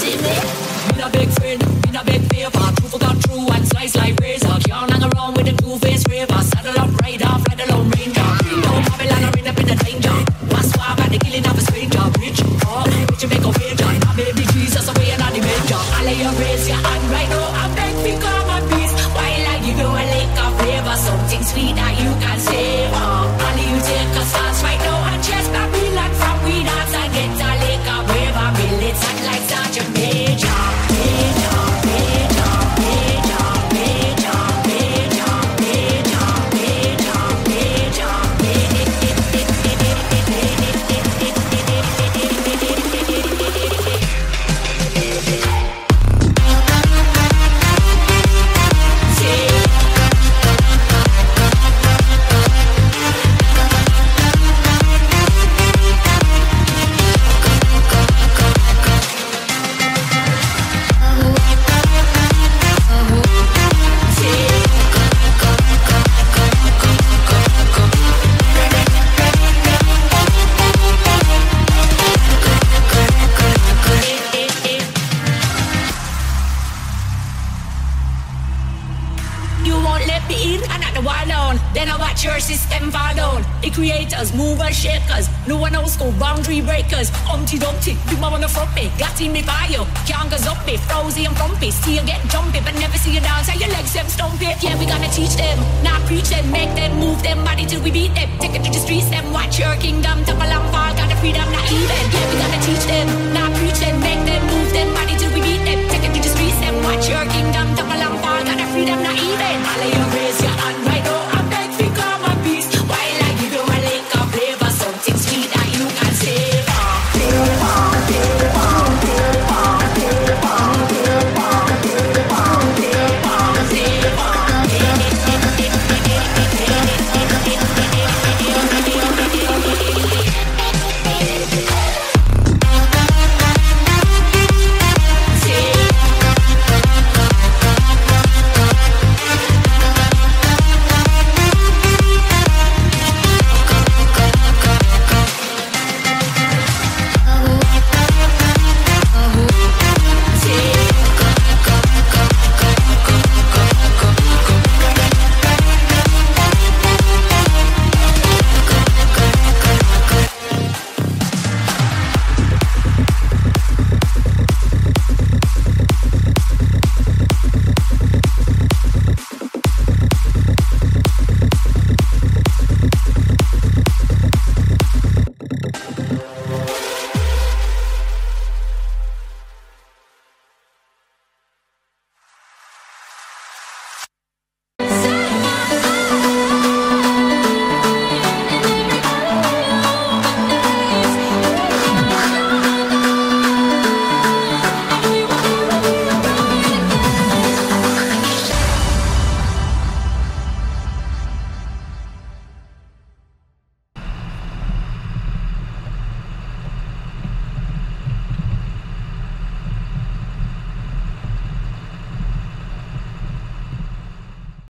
see me? Been a big friend, been a big favor. Truth got true and slice like razor. Can't hang around with a two-faced raver. Saddle up, ride off, ride a Lone Ranger. Don't have it, I'll end up in the danger. My swab and the killing of a stranger. Bitch, oh, bitch, you make a major. Now baby Jesus away and I the major. I lay your raise your hand right now. I beg me come and peace. While I give you a lick of flavor, something sweet that you can savor. Only you take a stance right now and chest back. Creators, movers, shakers, no one else go boundary breakers. Umpty dumpty, you mama wanna front me, got in me fire, youngers up me, frowsy and frumpy. See you get jumpy, but never see you dance. How your legs them stumpy. Yeah, we gonna teach them, not preach them, make them move them body till we beat them. Take it to the streets, them watch your kingdom, topple and fall, got the freedom, not even. Yeah, we gonna teach them, not preach them, make them move them body.